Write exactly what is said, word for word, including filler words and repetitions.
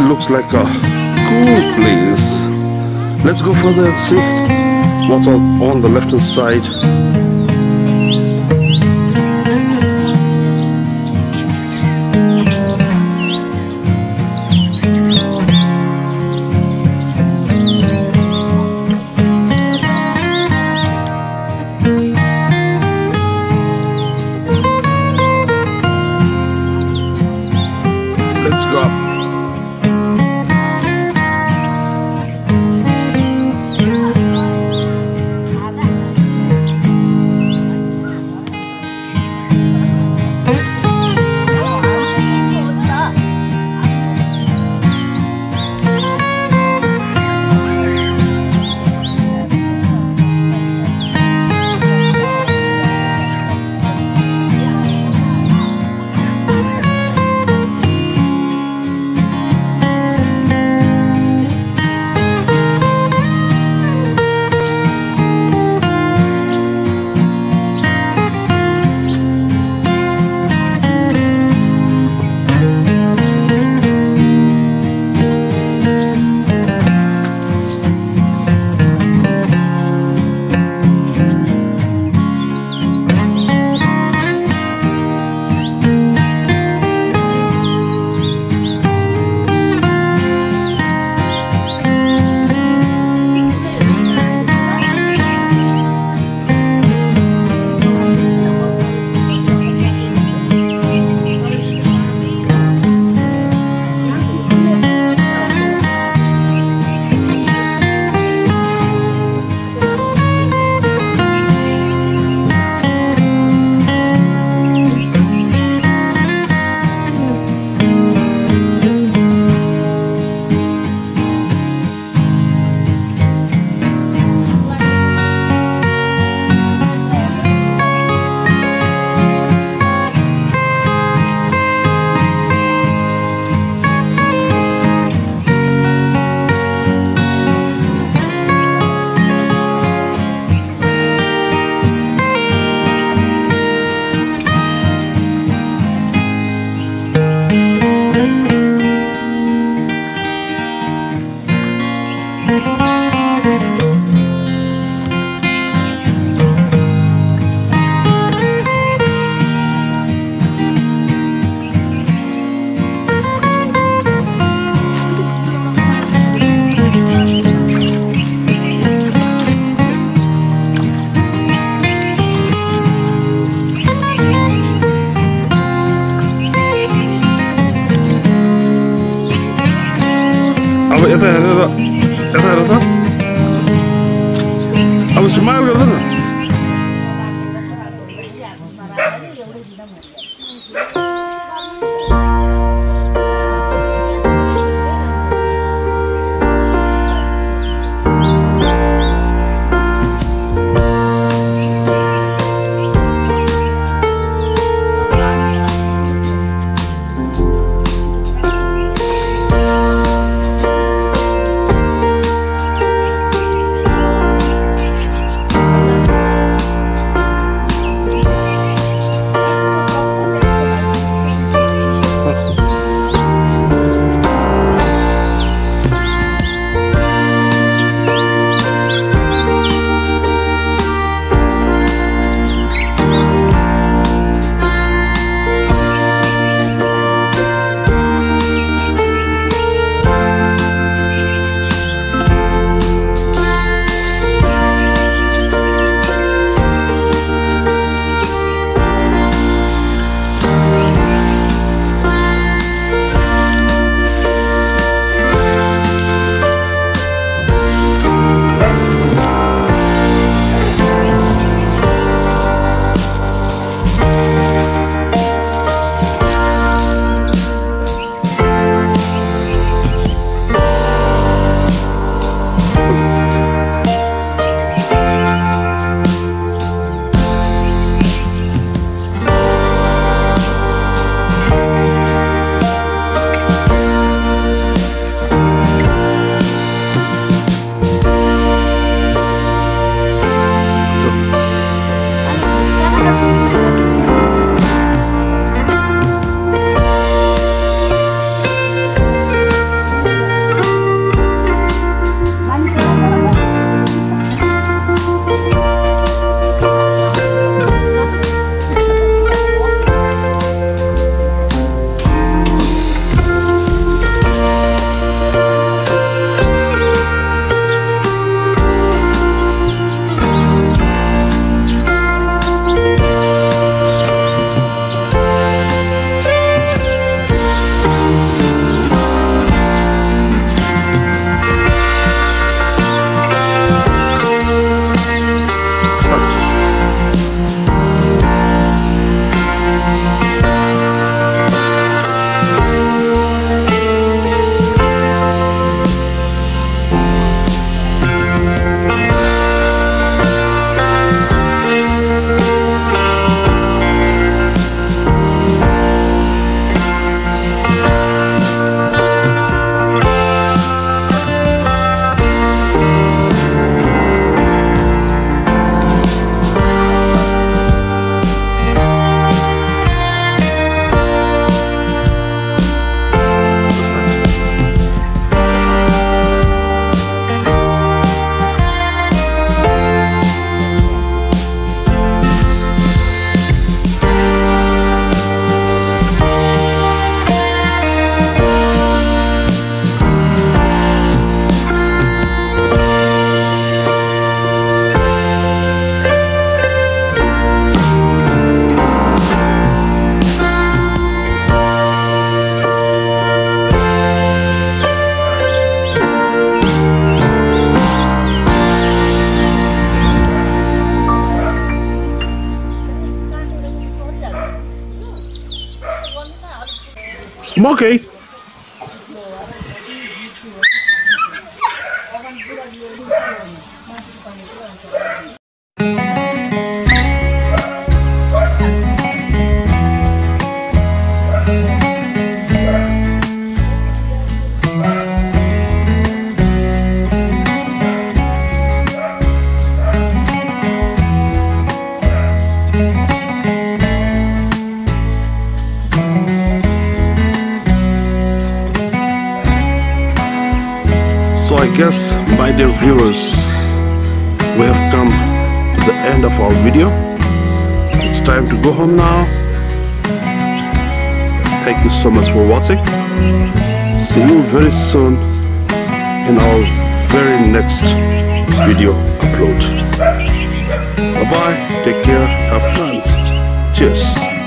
really looks like a cool place. Let's go further and see what's on, on the left hand side. I'm okay. So I guess, by dear viewers, we have come to the end of our video. It's time to go home now. Thank you so much for watching. See you very soon in our very next video upload. Bye bye, take care, have fun. Cheers.